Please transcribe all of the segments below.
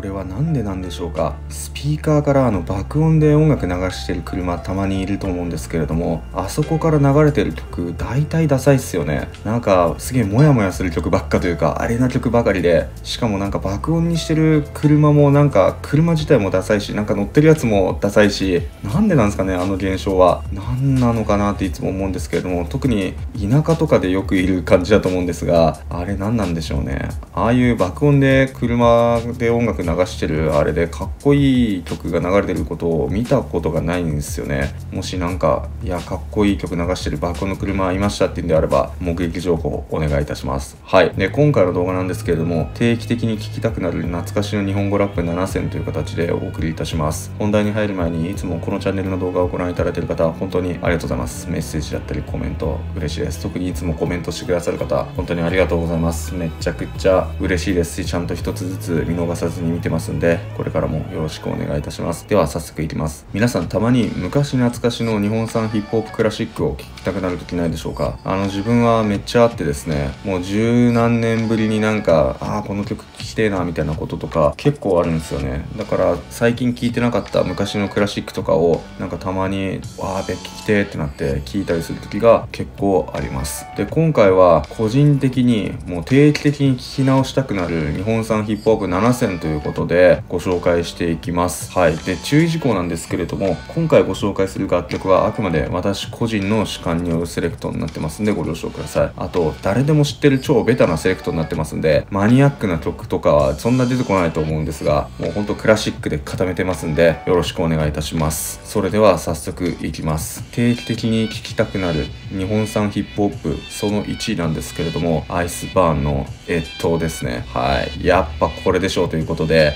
これは何でなんでしょうか。スピーカーから爆音で音楽流してる車たまにいると思うんですけれども、あそこから流れてる曲大体ダサいっすよね。なんかすげえモヤモヤする曲ばっかというか、あれな曲ばかりで、しかもなんか爆音にしてる車もなんか車自体もダサいし、なんか乗ってるやつもダサいし、なんでなんですかね、あの現象は何なのかなっていつも思うんですけれども、特に田舎とかでよくいる感じだと思うんですが、あれ何なんでしょうね。ああいう爆音で車で音楽流してるあれでかっこいい曲が流れてることを見たことがないんですよね。もしなんかいやかっこいい曲流してる爆音の車いましたっていうんであれば、目撃情報お願いいたします。はい、で今回の動画なんですけれども、定期的に聴きたくなる懐かしの日本語ラップ7選という形でお送りいたします。本題に入る前にいつもこのチャンネルの動画をご覧いただいている方、本当にありがとうございます。メッセージだったりコメント嬉しいです。特にいつもコメントしてくださる方本当にありがとうございます。めちゃくちゃ嬉しいですし、ちゃんと一つずつ見逃さずに見てますんで、これからもよろしくお願いいたします。では早速いきます。皆さんたまに昔懐かしの日本産ヒップホップクラシックを聴きたくなる時ないでしょうか。自分はめっちゃあってですね、もう十何年ぶりになんかこの曲聴きてえなみたいなこととか結構あるんですよね。だから最近聴いてなかった昔のクラシックとかをなんかたまにわーべ聴きてーってなって聴いたりする時が結構あります。で今回は個人的にもう定期的に聴き直したくなる日本産ヒップホップ7選ということでご紹介していきます。はい、で注意事項なんですけれども、今回ご紹介する楽曲はあくまで私個人の主観によるセレクトになってますんでご了承ください。あと誰でも知ってる超ベタなセレクトになってますんで、マニアックな曲とかはそんな出てこないと思うんですが、もうほんとクラシックで固めてますんでよろしくお願いいたします。それでは早速いきます。定期的に聴きたくなる日本産ヒップホップその1位なんですけれども、アイスバーンのですね。はい、やっぱこれでしょうということで、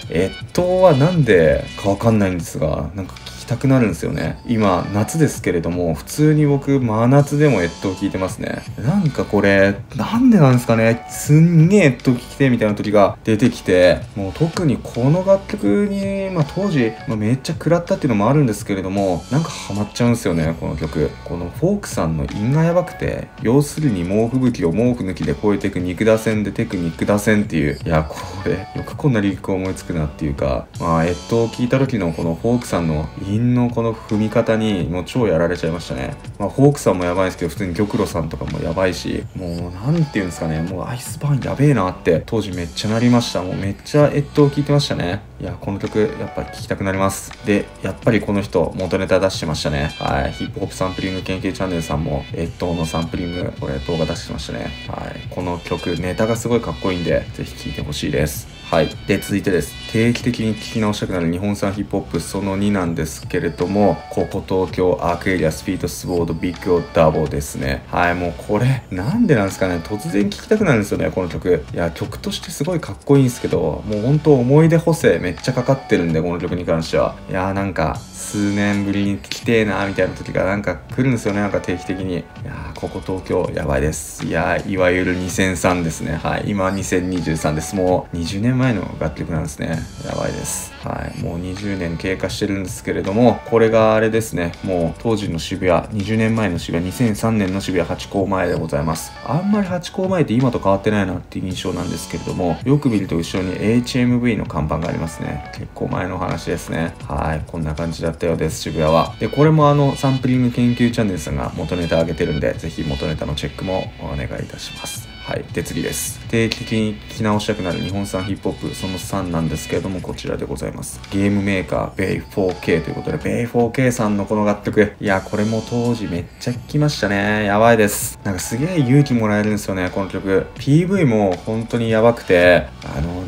はなんでかわかんないんですが、なんか聴きたくなるんですよね。今夏ですけれども、普通に僕真夏でもを聴いてますね。なんかこれなんでなんですかね、すんげえ聴きてみたいな時が出てきて、もう特にこの楽曲に、当時、めっちゃ食らったっていうのもあるんですけれども、なんかハマっちゃうんですよねこの曲。このフォークさんの韻がやばくて、要するに猛吹雪を猛吹雪で超えていく肉打線でテクニック打線っていう、いやこれよくこんなリリックを思いつくなっていうか、を聴いた時のこのフォークさんの韻のこの踏み方にもう超やられちゃいましたね。フォークさんもやばいんですけど、普通に玉露さんとかもやばいし、もうなんていうんですかね、もうアイスバーンやべえなって当時めっちゃなりました。もうめっちゃ聴いてましたね。いやこの曲やっぱ聴きたくなります。でやっぱりこの人元ネタ出してましたね。はい、ヒップホップサンプリング研究チャンネルさんものサンプリングこれ動画出してましたね。はい、この曲ネタがすごいかっこいいんでぜひ聴いてほしいです。はい、で続いてです。定期的に聴き直したくなる日本産ヒップホップその2なんですけれども、ここ東京アークエリアスピートスウォードビッグオダボですね。はい、もうこれなんでなんですかね、突然聴きたくなるんですよねこの曲。いや曲としてすごいかっこいいんですけど、もうほんと思い出補正めっちゃかかってるんでこの曲に関しては、いやなんか数年ぶりに聴きてえなみたいな時がなんか来るんですよね、なんか定期的に。いやここ東京やばいです。いやいわゆる2003ですね。はい、今2023です。もう20年前の楽曲なんですね。やばいです。はい、もう20年経過してるんですけれども、これがあれですね、もう当時の渋谷、20年前の渋谷、2003年の渋谷ハチ公前でございます。あんまりハチ公前って今と変わってないなっていう印象なんですけれども、よく見ると後ろに HMV の看板がありますね。結構前の話ですね。はい、こんな感じだったようです渋谷は。でこれもサンプリング研究チャンネルさんが元ネタ上げてるんで、ぜひ元ネタのチェックもお願いいたします。はい、で次です。定期的に聴き直したくなる日本産ヒップホップその3なんですけれども、こちらでございます。ゲームメーカー Bay4K ということで、Bay4K さんのこの楽曲、いやこれも当時めっちゃ聴きましたね。やばいです。なんかすげえ勇気もらえるんですよねこの曲。 PV も本当にやばくて、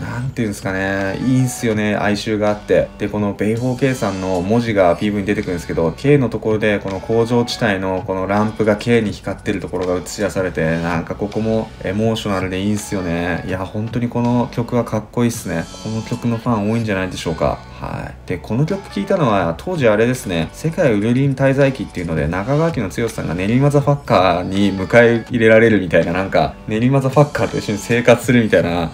なんていうんですかね、いいんすよね、哀愁があって。でこの Bay4K さんの文字が PV に出てくるんですけど、 K のところでこの工場地帯のこのランプが K に光ってるところが映し出されて、なんかここもエモーショナルでいいんすよね。いや本当にこの曲はかっこいいっすね。この曲のファン多いんじゃないでしょうか。はい、でこの曲聴いたのは当時あれですね、世界ウルリン滞在期っていうので中川家の剛さんが練馬ザファッカーに迎え入れられるみたいな、なんか練馬ザファッカーと一緒に生活するみたいな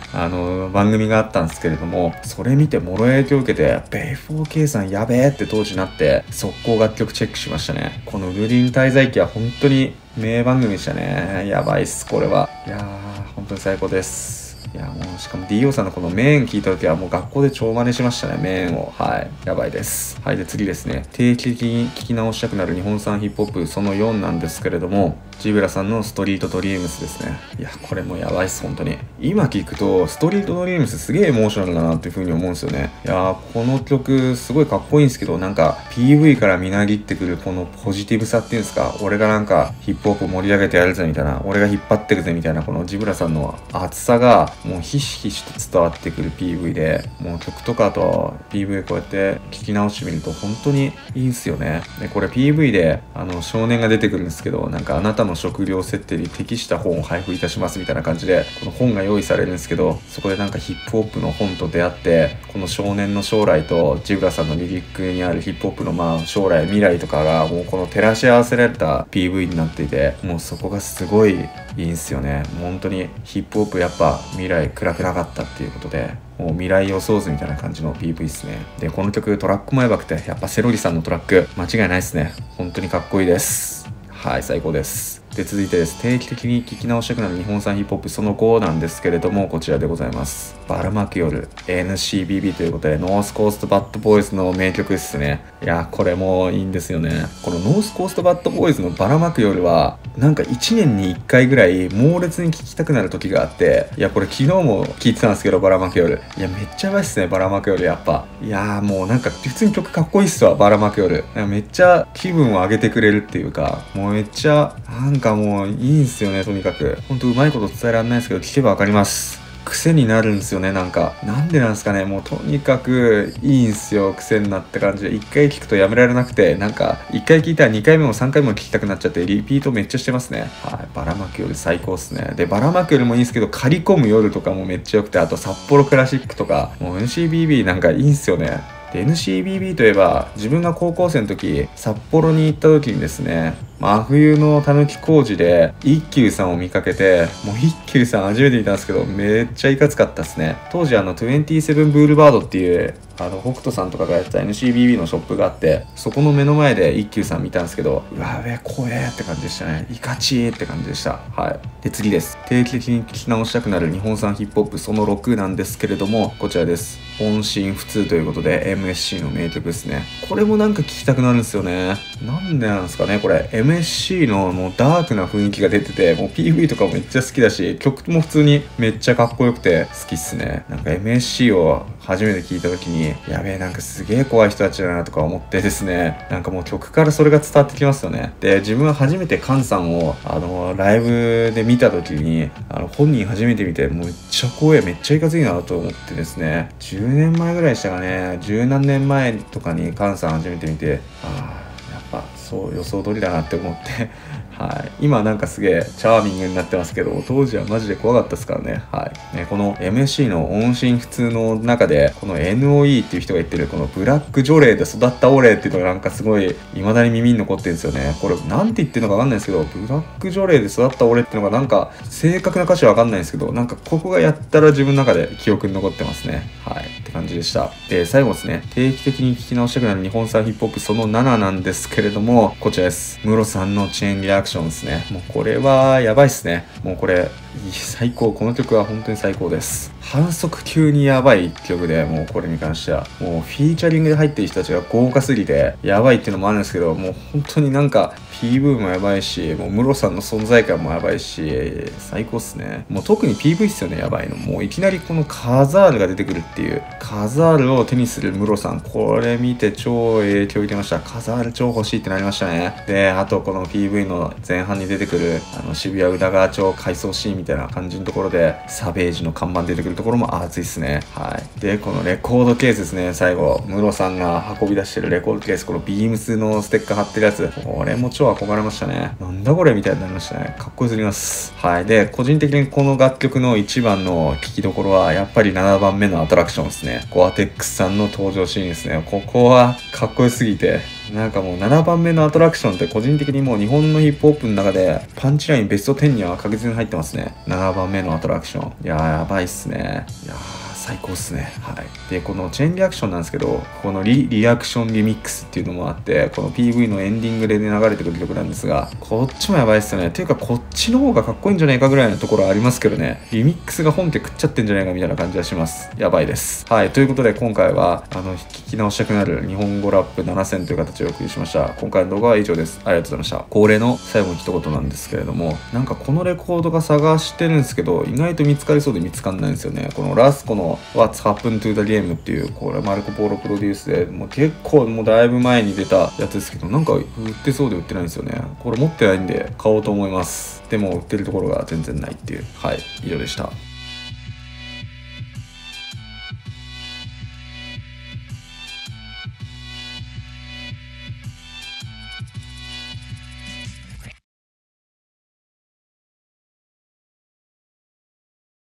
番組があったんですけれども、それ見てもろ影響を受けて Bay4K さんやべえって当時なって、速攻楽曲チェックしましたね。このウルリン滞在期は本当に名番組でしたね。やばいっすこれは。いやー本当に最高です。いやもうしかも DO さんのこの麺聞いた時はもう学校で超真似しましたね、麺を。はい。やばいです。はい。で次ですね。定期的に聞き直したくなる日本産ヒップホップその4なんですけれども、ジブラさんのストリートドリームスですね。いや、これもやばいっす、本当に。今聞くと、ストリートドリームスすげえエモーショナルだなっていう風に思うんですよね。いやこの曲すごいかっこいいんですけど、なんか PV からみなぎってくるこのポジティブさっていうんですか、俺がなんかヒップホップ盛り上げてやるぜみたいな、俺が引っ張ってるぜみたいな、このジブラさんの熱さがもうひしひしと伝わってくる PV で、もう曲とかあと PV こうやって聞き直してみると本当にいいんすよね。で、これ PV で少年が出てくるんですけど、なんかあなたの食料設定に適した本を配布いたしますみたいな感じで、この本が用意されるんですけど、そこでなんかヒップホップの本と出会って、この少年の将来とジブラさんのリリックにあるヒップホップのまあ将来未来とかがもうこの照らし合わせられた PV になっていて、もうそこがすごいいいんすよね。もう本当にヒップホップやっぱ未来暗くなかったっていうことで、もう未来予想図みたいな感じの PV ですね。でこの曲トラックもやばくて、やっぱセロリさんのトラック間違いないですね。本当にかっこいいです。はい、最高です。で続いてです。定期的に聞き直したくなる日本産ヒップホップその5なんですけれども、こちらでございます。ばらまく夜、NCBB ということで、ノースコーストバッドボーイズの名曲ですね。いや、これもいいんですよね。このノースコーストバッドボーイズのばらまく夜は、なんか1年に1回ぐらい猛烈に聴きたくなる時があって、いや、これ昨日も聴いてたんですけど、ばらまく夜。いや、めっちゃやばいっすね、ばらまく夜やっぱ。いやー、もうなんか普通に曲かっこいいっすわ、ばらまく夜。めっちゃ気分を上げてくれるっていうか、もうめっちゃ、なんかもういいんすよね。とにかくほんとうまいこと伝えられないですけど、聞けばわかります。癖になるんですよね。なんかなんでなんですかね。もうとにかくいいんすよ、癖になった感じで。一回聞くとやめられなくて、なんか一回聞いたら2回目も3回目も聞きたくなっちゃって、リピートめっちゃしてますね。はい、ばらまく夜最高っすね。でばらまく夜もいいんですけど、刈り込む夜とかもめっちゃ良くて、あと札幌クラシックとかもう NCBB なんかいいんすよね。で NCBB といえば、自分が高校生の時札幌に行った時にですね、真冬のたぬき工事で一休さんを見かけて、もう一休さん初めて見たんですけど、めっちゃいかつかったですね。当時27ブールバードっていう北斗さんとかがやってた NCBB のショップがあって、そこの目の前で一休さん見たんですけど、うわべ怖えって感じでしたね。いかちーって感じでした。はい。で次です。定期的に聞き直したくなる日本産ヒップホップその6なんですけれども、こちらです。音信不通ということで MSC の名曲ですね。これもなんか聞きたくなるんですよね。なんでなんですかね、これ MSC のもうダークな雰囲気が出てて、もう PV とかもめっちゃ好きだし、曲も普通にめっちゃかっこよくて好きっすね。なんか MSC を初めて聞いた時に、やべえなんかすげえ怖い人たちだなとか思ってですね、なんかもう曲からそれが伝わってきますよね。で自分は初めてカンさんをライブで見た時に、本人初めて見て、もうめっちゃ怖え、めっちゃいかついなと思ってですね、10年前ぐらいでしたかね、十何年前とかにカンさん初めて見て、そう予想通りだなって思ってはい、今なんかすげえチャーミングになってますけど、当時はマジで怖かったですからね。はい、この MSC の音信不通の中で、この NOE っていう人が言ってるこのブラック除霊で育ったオレっていうのがなんかすごい未だに耳に残ってるんですよね。これなんて言ってるのかわかんないですけど、ブラック除霊で育ったオレっていうのがなんか正確な歌詞はわかんないんですけど、なんかここがやったら自分の中で記憶に残ってますね。はいって感じでした。で最後ですね。定期的に聞き直したくなる日本産ヒップホップその7なんですけれども、こちらです。ムロさんのチェーンリアクションですね。もうこれはやばいっすね。もうこれ最高、この曲は本当に最高です。反則級にやばい曲で、もうこれに関してはもうフィーチャリングで入ってる人たちが豪華すぎてやばいっていうのもあるんですけど、もう本当になんか PV もやばいし、もうムロさんの存在感もやばいし、最高っすね。もう特に PV っすよね、やばいの。もういきなりこのカザールが出てくるっていう、カザールを手にするムロさん、これ見て超影響受けました。カザール超欲しいってなりましたね。であとこの PV の前半に出てくる渋谷宇田川町回想シーンみたいな感じのところで、サベージの看板出てくるところも熱いっすね。はい。で、このレコードケースですね。最後、ムロさんが運び出してるレコードケース、このビームスのステッカー貼ってるやつ。これも超憧れましたね。なんだこれみたいになりましたね。かっこよすぎます。はい。で、個人的にこの楽曲の一番の聴きどころは、やっぱり7番目のアトラクションですね。Goatexさんの登場シーンですね。ここはかっこよすぎて。なんかもう7番目のアトラクションって、個人的にもう日本のヒップホップの中でパンチラインベスト10には確実に入ってますね。7番目のアトラクション。いやーやばいっすね。いやー最高っすね。はい、でこのチェーンリアクションなんですけど、このリアクションリミックスっていうのもあって、この PV のエンディングで、ね、流れてくる曲なんですが、こっちもやばいっすよね。というかこっちの方がかっこいいんじゃないかぐらいのところはありますけどね、リミックスが本って食っちゃってんじゃないかみたいな感じはします。やばいです。はい、ということで今回は聞き直したくなる日本語ラップ7選という形でお送りしました。今回の動画は以上です。ありがとうございました。恒例の最後の一言なんですけれども、なんかこのレコードが探してるんですけど、意外と見つかりそうで見つかんないんですよね。このラスコの What's Happened to the Game っていう、これマルコ・ポーロプロデュースで、もう結構もうだいぶ前に出たやつですけど、なんか売ってそうで売ってないんですよね。これ持ってないんで買おうと思います。でも売ってるところが全然ないっていう。はい、以上でした。